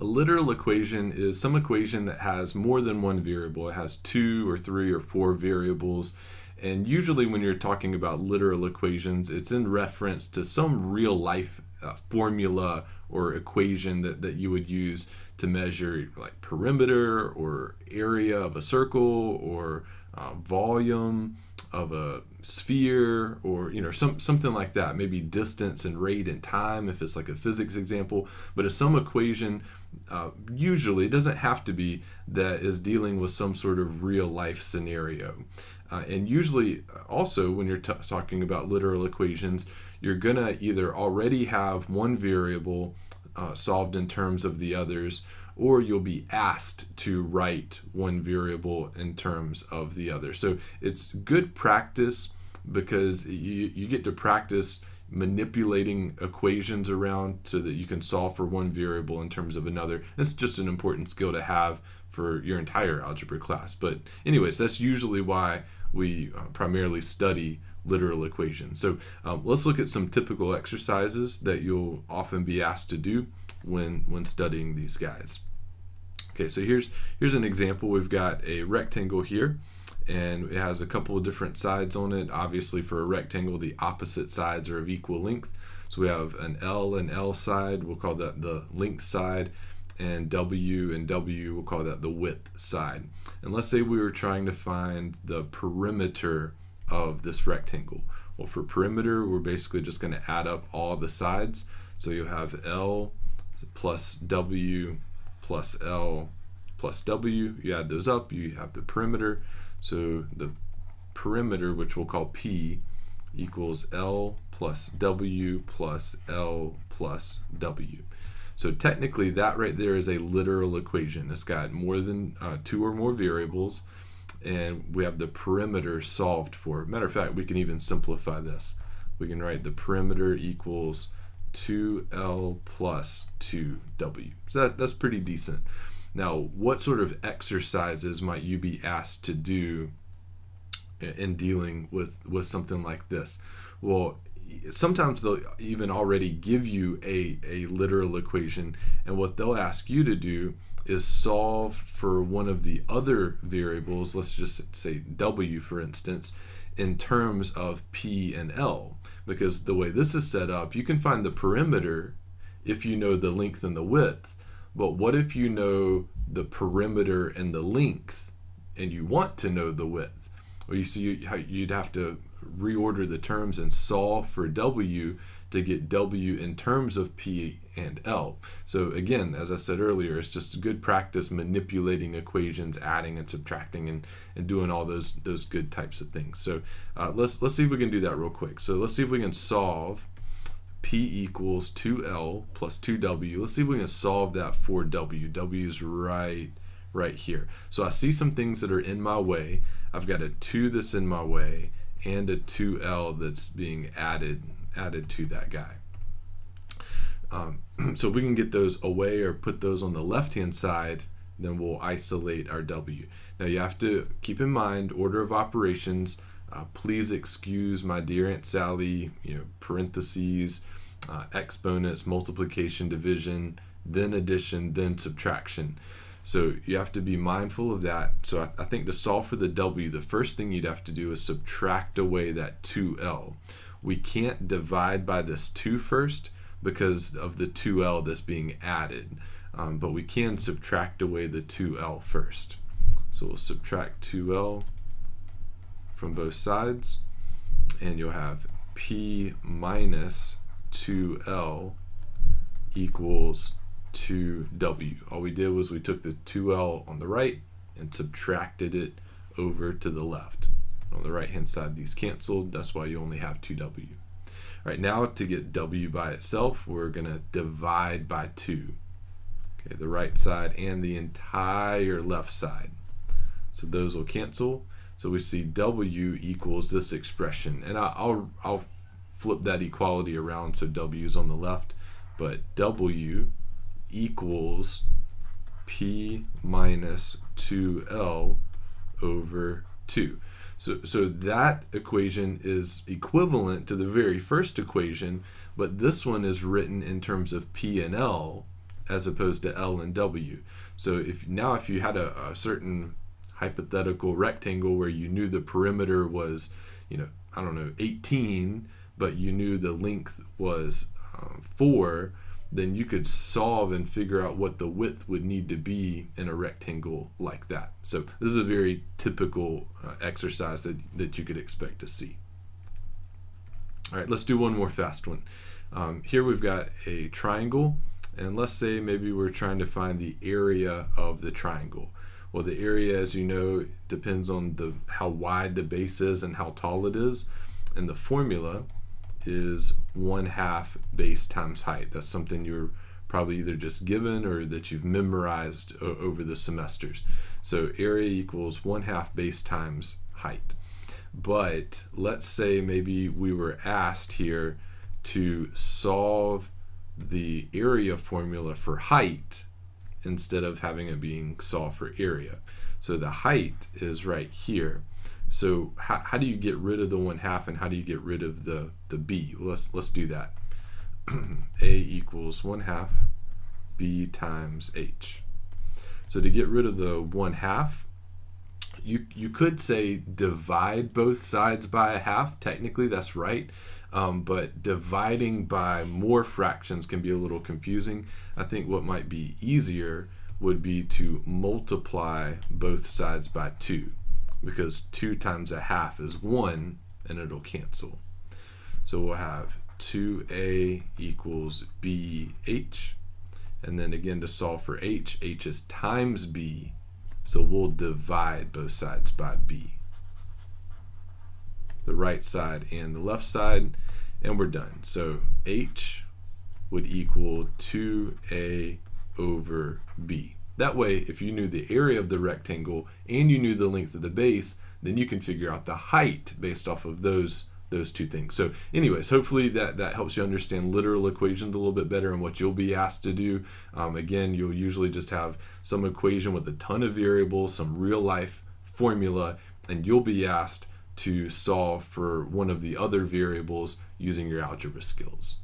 A literal equation is some equation that has more than one variable. It has 2 or 3 or 4 variables. And usually when you're talking about literal equations, it's in reference to some real life formula or equation that you would use to measure like perimeter or area of a circle or volume of a sphere, or something like that, maybe distance and rate and time if it's like a physics example. But it's some equation, usually it doesn't have to be, that is dealing with some sort of real life scenario. And usually also when you're talking about literal equations, you're gonna either already have one variable solved in terms of the others, or you'll be asked to write one variable in terms of the other. So it's good practice because you get to practice manipulating equations around so that you can solve for one variable in terms of another. It's just an important skill to have for your entire algebra class. But anyways, that's usually why we primarily study literal equations. So let's look at some typical exercises that you'll often be asked to do when studying these guys. Okay, so here's an example. We've got a rectangle here, and it has a couple of different sides on it. Obviously for a rectangle, the opposite sides are of equal length. So we have an L side, we'll call that the length side, and W, we'll call that the width side. And let's say we were trying to find the perimeter of this rectangle. Well, for perimeter, we're basically just going to add up all the sides. So you'll have L plus W plus L plus W. You add those up, you have the perimeter. So the perimeter, which we'll call P, equals L plus W plus L plus W. So technically that right there is a literal equation. It's got more than 2 or more variables, and we have the perimeter solved for. Matter of fact, we can even simplify this. We can write the perimeter equals 2L plus 2W. So that's pretty decent. Now, what sort of exercises might you be asked to do in dealing with something like this? Well, sometimes they'll even already give you a literal equation, and what they'll ask you to do is solve for one of the other variables, let's just say W for instance, in terms of P and L. Because the way this is set up, you can find the perimeter if you know the length and the width, but what if you know the perimeter and the length and you want to know the width? Well, you see how you'd have to reorder the terms and solve for W to get W in terms of P and L. So again, as I said earlier, it's just good practice manipulating equations, adding and subtracting, and doing all those good types of things. So let's see if we can do that real quick. So let's see if we can solve P equals 2L plus 2W. Let's see if we can solve that for W. W is right here. So I see some things that are in my way. I've got a 2 that's in my way and a 2L that's being added to that guy. So we can get those away or put those on the left-hand side, then we'll isolate our W. Now you have to keep in mind order of operations. Please excuse my dear Aunt Sally, parentheses, exponents, multiplication, division, then addition, then subtraction. So you have to be mindful of that. So I think to solve for the W, the first thing you'd have to do is subtract away that 2L. We can't divide by this 2 first because of the 2L that's being added, but we can subtract away the 2L first. So we'll subtract 2L from both sides, and you'll have P minus 2L equals 2W. All we did was we took the 2L on the right and subtracted it over to the left. On the right hand side, these canceled, that's why you only have 2W. Right now, to get W by itself, we're going to divide by 2. Okay, the right side and the entire left side. So those will cancel. So we see W equals this expression, and I'll flip that equality around so W is on the left, but W equals P minus 2L over 2. So that equation is equivalent to the very first equation, but this one is written in terms of P and L as opposed to L and W. So if you had a certain hypothetical rectangle where you knew the perimeter was, I don't know, 18, but you knew the length was 4, then you could solve and figure out what the width would need to be in a rectangle like that. So this is a very typical exercise that you could expect to see. All right, let's do one more fast one. Here we've got a triangle, and let's say maybe we're trying to find the area of the triangle. Well, the area, as you know, depends on how wide the base is and how tall it is, and the formula is 1/2 base times height. That's something you're probably either just given or that you've memorized over the semesters. So area equals 1/2 base times height. But let's say maybe we were asked here to solve the area formula for height instead of having it being solved for area. So the height is right here. So how do you get rid of the 1/2 and how do you get rid of the b? Well, let's do that. A equals 1/2 b times h. So to get rid of the 1/2, you could say divide both sides by 1/2. Technically, that's right. But dividing by more fractions can be a little confusing. I think what might be easier would be to multiply both sides by 2, because 2 times 1/2 is 1, and it'll cancel. So we'll have 2a equals bh, and then again to solve for h is times b, so we'll divide both sides by b. The right side and the left side, and we're done. So h would equal 2a over b. That way, if you knew the area of the rectangle and you knew the length of the base, then you can figure out the height based off of those two things. So anyways, hopefully that helps you understand literal equations a little bit better and what you'll be asked to do. Again, you'll usually just have some equation with a ton of variables, some real life formula, and you'll be asked to solve for one of the other variables using your algebra skills.